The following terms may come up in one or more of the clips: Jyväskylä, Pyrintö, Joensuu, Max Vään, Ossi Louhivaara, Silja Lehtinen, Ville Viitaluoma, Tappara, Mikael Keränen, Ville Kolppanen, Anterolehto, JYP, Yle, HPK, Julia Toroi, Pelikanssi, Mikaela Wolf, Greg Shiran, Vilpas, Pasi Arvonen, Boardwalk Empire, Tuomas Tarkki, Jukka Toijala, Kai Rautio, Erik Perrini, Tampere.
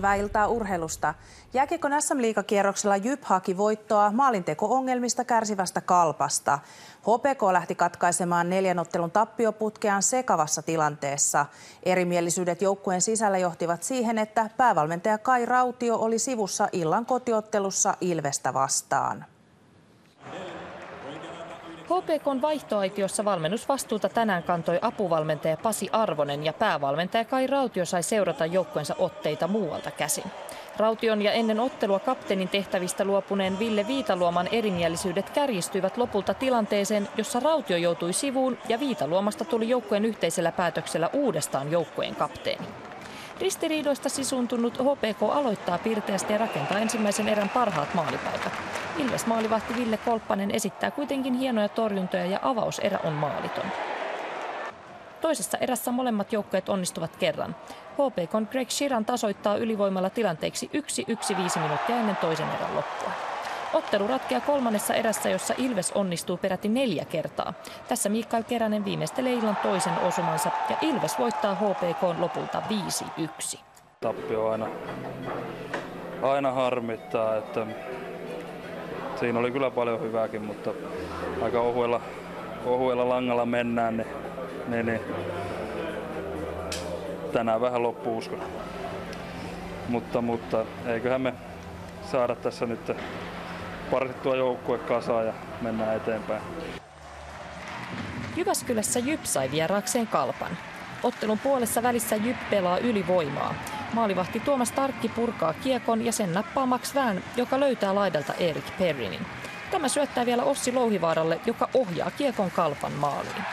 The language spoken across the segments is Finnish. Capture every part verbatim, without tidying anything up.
hyvää iltaa urheilusta. Jääkiekon äs äm-liigakierroksella J Y P haki voittoa maalinteko-ongelmista kärsivästä Kalpasta. H P K lähti katkaisemaan neljän ottelun tappioputkeaan sekavassa tilanteessa. Erimielisyydet joukkueen sisällä johtivat siihen, että päävalmentaja Kai Rautio oli sivussa illan kotiottelussa Ilvestä vastaan. H P K:n vaihtoaitiossa valmennusvastuuta tänään kantoi apuvalmentaja Pasi Arvonen ja päävalmentaja Kai Rautio sai seurata joukkueensa otteita muualta käsin. Raution ja ennen ottelua kapteenin tehtävistä luopuneen Ville Viitaluoman erimielisyydet kärjistyivät lopulta tilanteeseen, jossa Rautio joutui sivuun ja Viitaluomasta tuli joukkueen yhteisellä päätöksellä uudestaan joukkueen kapteeni. Ristiriidoista sisuuntunut H P K aloittaa pirteästi ja rakentaa ensimmäisen erän parhaat maalipaikat. Ilves maalivahti Ville Kolppanen esittää kuitenkin hienoja torjuntoja ja avauserä on maaliton. Toisessa erässä molemmat joukkueet onnistuvat kerran. H P K:n Greg Shiran tasoittaa ylivoimalla tilanteeksi yksi yksi viisi minuuttia ennen toisen erän loppua. Ottelu ratkeaa kolmannessa erässä, jossa Ilves onnistuu peräti neljä kertaa. Tässä Mikael Keränen viimeistelee illan toisen osumansa ja Ilves voittaa H P K:n lopulta viisi yksi. Tappio aina, aina harmittaa, että siinä oli kyllä paljon hyvääkin, mutta aika ohuella, ohuella langalla mennään, niin, niin, niin tänään vähän loppu uskon. Mutta, mutta eiköhän me saada tässä nyt parsittua joukkue kasaan ja mennään eteenpäin. Jyväskylässä J Y P sai vieraakseen Kalpan. Ottelun puolessa välissä J Y P pelaa ylivoimaa. Maalivahti Tuomas Tarkki purkaa kiekon ja sen nappaa Max Vään, joka löytää laidalta Erik Perrinin. Tämä syöttää vielä Ossi Louhivaaralle, joka ohjaa kiekon Kalpan maaliin.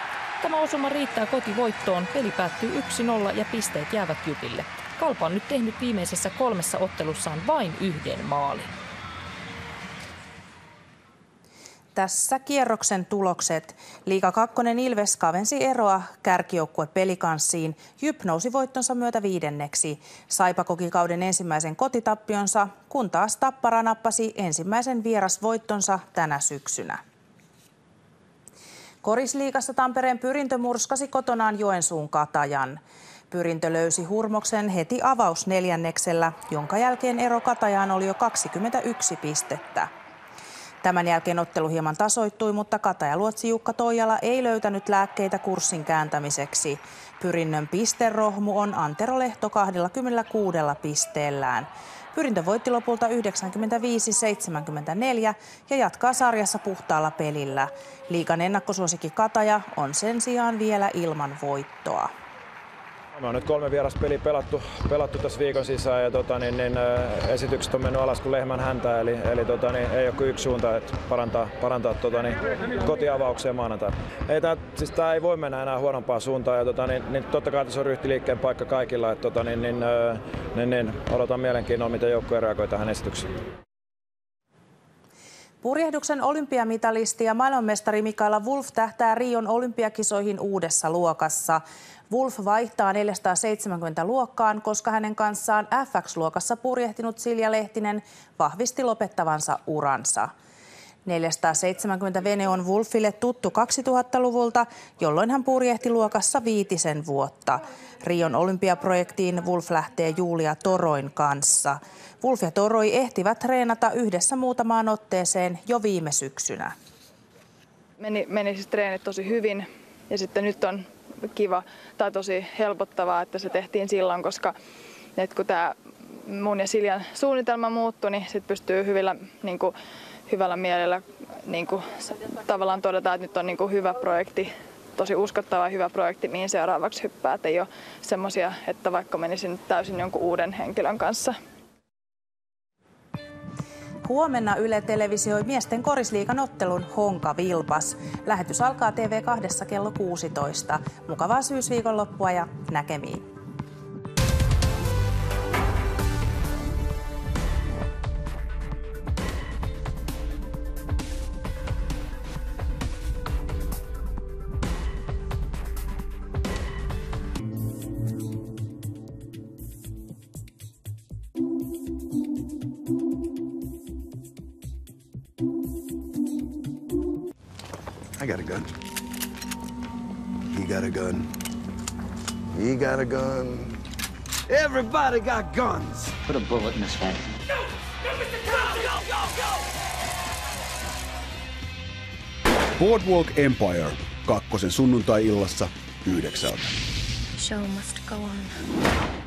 Tämä osuma riittää kotivoittoon, peli päättyy yksi nolla ja pisteet jäävät J Y Pille. Kalpa on nyt tehnyt viimeisessä kolmessa ottelussaan vain yhden maalin. Tässä kierroksen tulokset. Liiga kakkonen Ilves kavensi eroa kärkijoukkue Pelikanssiin. J Y P nousi voittonsa myötä viidenneksi. Saipa koki kauden ensimmäisen kotitappionsa, kun taas Tappara nappasi ensimmäisen vierasvoittonsa tänä syksynä. Korisliigassa Tampereen Pyrintö murskasi kotonaan Joensuun Katajan. Pyrintö löysi hurmoksen heti avausneljänneksellä, jonka jälkeen ero Katajaan oli jo kaksikymmentäyksi pistettä. Tämän jälkeen ottelu hieman tasoittui, mutta katajaluotsi Jukka Toijala ei löytänyt lääkkeitä kurssin kääntämiseksi. Pyrinnön pisterohmu on Anterolehto kaksikymmentäkuusi pisteellään. Pyrintö voitti lopulta yhdeksänkymmentäviisi seitsemänkymmentäneljä ja jatkaa sarjassa puhtaalla pelillä. Liigan ennakkosuosikki Kataja on sen sijaan vielä ilman voittoa. Me on nyt kolme vieraspeliä pelattu, pelattu tässä viikon sisään ja tota, niin, niin, esitykset on mennyt alas kuin lehmän häntä, eli, eli tota, niin, ei ole kuin yksi suunta, että parantaa, parantaa tota, niin, kotiavaukseen maanantaina. Ei, tää, siis tää ei voi mennä enää huonompaan suuntaan ja tota, niin, niin, totta kai tässä on ryhtiliikkeen paikka kaikilla. Et, tota, niin, niin, niin, niin, odotan mielenkiinnolla, miten joukkue reagoi tähän esitykseen. Purjehduksen olympiamitalisti ja maailmanmestari Mikaela Wolf tähtää Rion olympiakisoihin uudessa luokassa. Wolf vaihtaa neljäsataaseitsemänkymmentä luokkaan, koska hänen kanssaan F X-luokassa purjehtinut Silja Lehtinen vahvisti lopettavansa uransa. neljäsataaseitsemänkymmentä vene on Wolfille tuttu kaksituhattaluvulta, jolloin hän purjehti luokassa viitisen vuotta. Rion olympiaprojektiin Wolf lähtee Julia Toroin kanssa. Wolf ja Toroi ehtivät treenata yhdessä muutamaan otteeseen jo viime syksynä. Meni, meni siis treenit tosi hyvin ja sitten nyt on kiva tai tosi helpottavaa, että se tehtiin silloin, koska nyt kun tämä mun ja Siljan suunnitelma muuttui, niin sit pystyy hyvillä niin kuin, hyvällä mielellä niin kuin, tavallaan todetaan, että nyt on niin kuin, hyvä projekti, tosi uskottava ja hyvä projekti, mihin seuraavaksi hyppää. Et ei ole semmoisia, että vaikka menisin täysin jonkun uuden henkilön kanssa. Huomenna Yle televisioi miesten korisliigan ottelun Honka Vilpas. Lähetys alkaa T V kaksi kello kuusitoista. Mukavaa syysviikon loppua ja näkemiin. I got a gun. He got a gun. He got a gun. Everybody got guns. Put a bullet in his head. No! No, Mister Cobb! Go, go, go! Boardwalk Empire. Kakkosen sunnuntai-illassa yhdeksältä. Show must go on.